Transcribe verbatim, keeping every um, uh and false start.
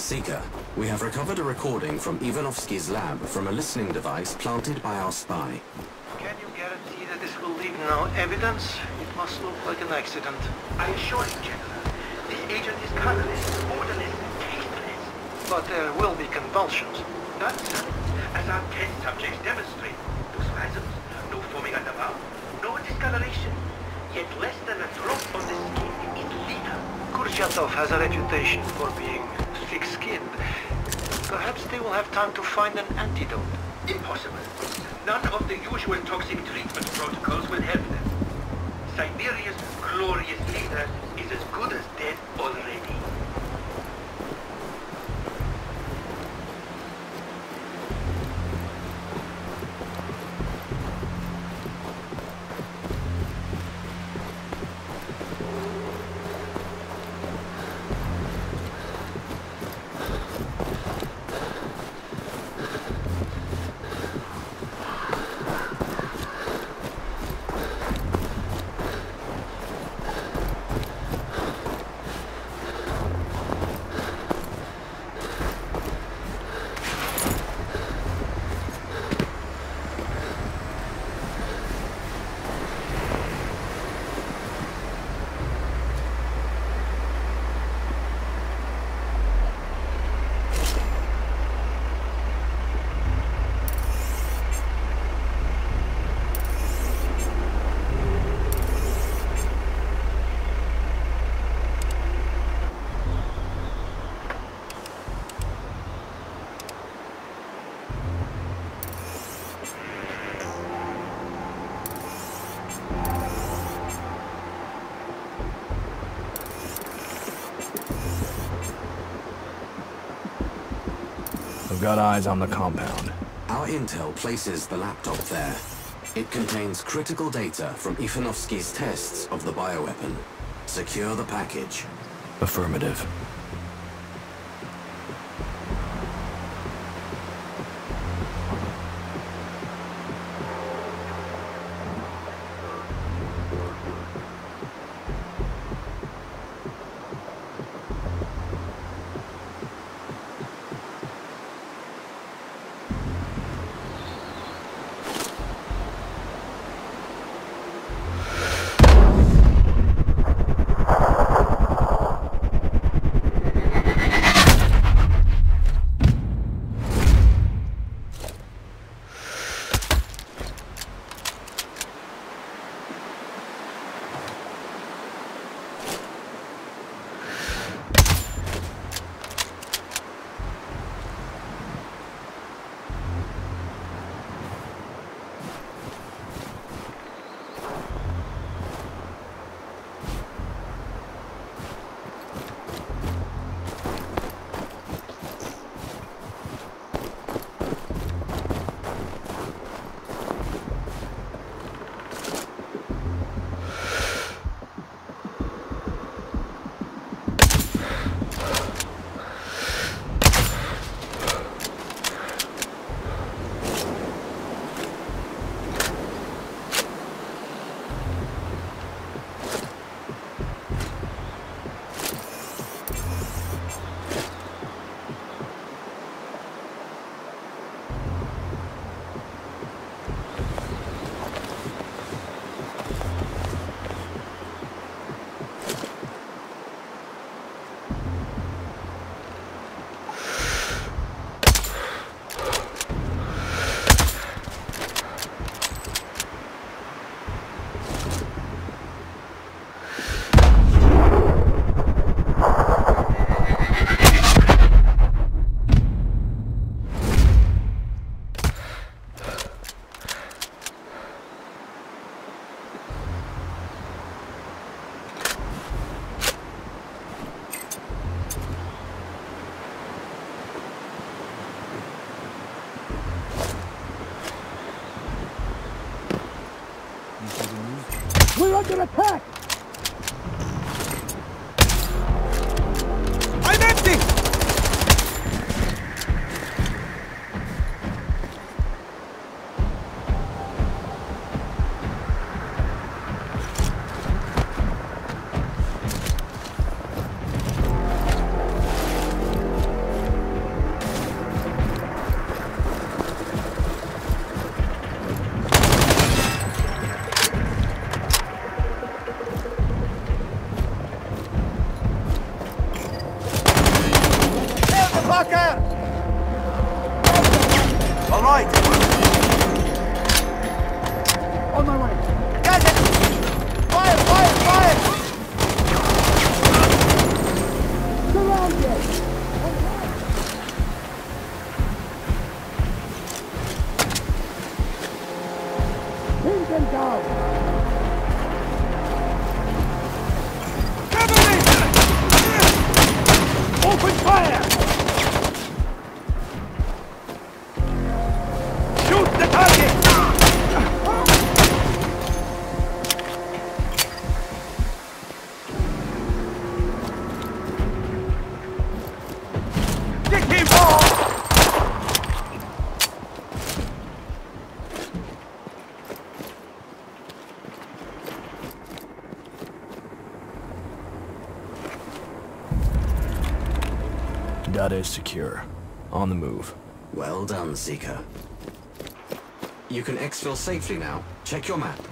Zika, we have recovered a recording from Ivanovsky's lab from a listening device planted by our spy. Can you guarantee that this will leave no evidence? It must look like an accident. I assure you, General, the agent is colorless, orderless, tasteless. But there will be convulsions. Nonsense, as our test subjects demonstrate. No spasms, no foaming at the mouth, no discoloration. Yet less than a drop on the skin is lethal. Kurchatov has a reputation for being thick-skinned. Perhaps they will have time to find an antidote. Impossible. None of the usual toxic treatment protocols will help them. Siberia's glorious leader is as good as dead already. Got eyes on the compound. Our intel places the laptop there. It contains critical data from Ivanovsky's tests of the bioweapon. Secure the package. Affirmative. We're under attack! I'm empty! Marker! All right. On my way. Guys, fire, fire, fire! Surrounded! Pin them down! Cover me! Open fire! Shoot the target! Data is secure. On the move. Well done, Zika. You can exfil safely now. Check your map.